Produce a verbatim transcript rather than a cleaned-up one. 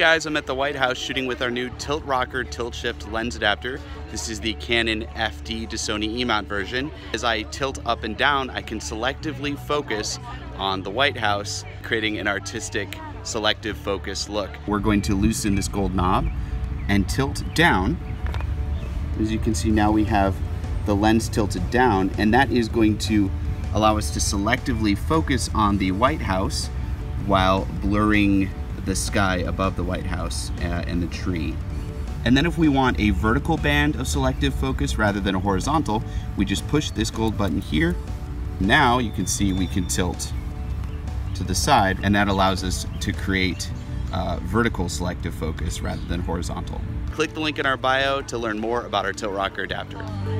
guys, I'm at the White House shooting with our new T L T R O K R tilt shift lens adapter. This is the Canon F D to Sony E-mount version. As I tilt up and down, I can selectively focus on the White House, creating an artistic, selective focus look. We're going to loosen this gold knob and tilt down. As you can see, now we have the lens tilted down, and that is going to allow us to selectively focus on the White House while blurring the sky above the White House uh, and the tree. And then if we want a vertical band of selective focus rather than a horizontal, we just push this gold button here. Now you can see we can tilt to the side, and that allows us to create uh, vertical selective focus rather than horizontal. Click the link in our bio to learn more about our T L T R O K R adapter.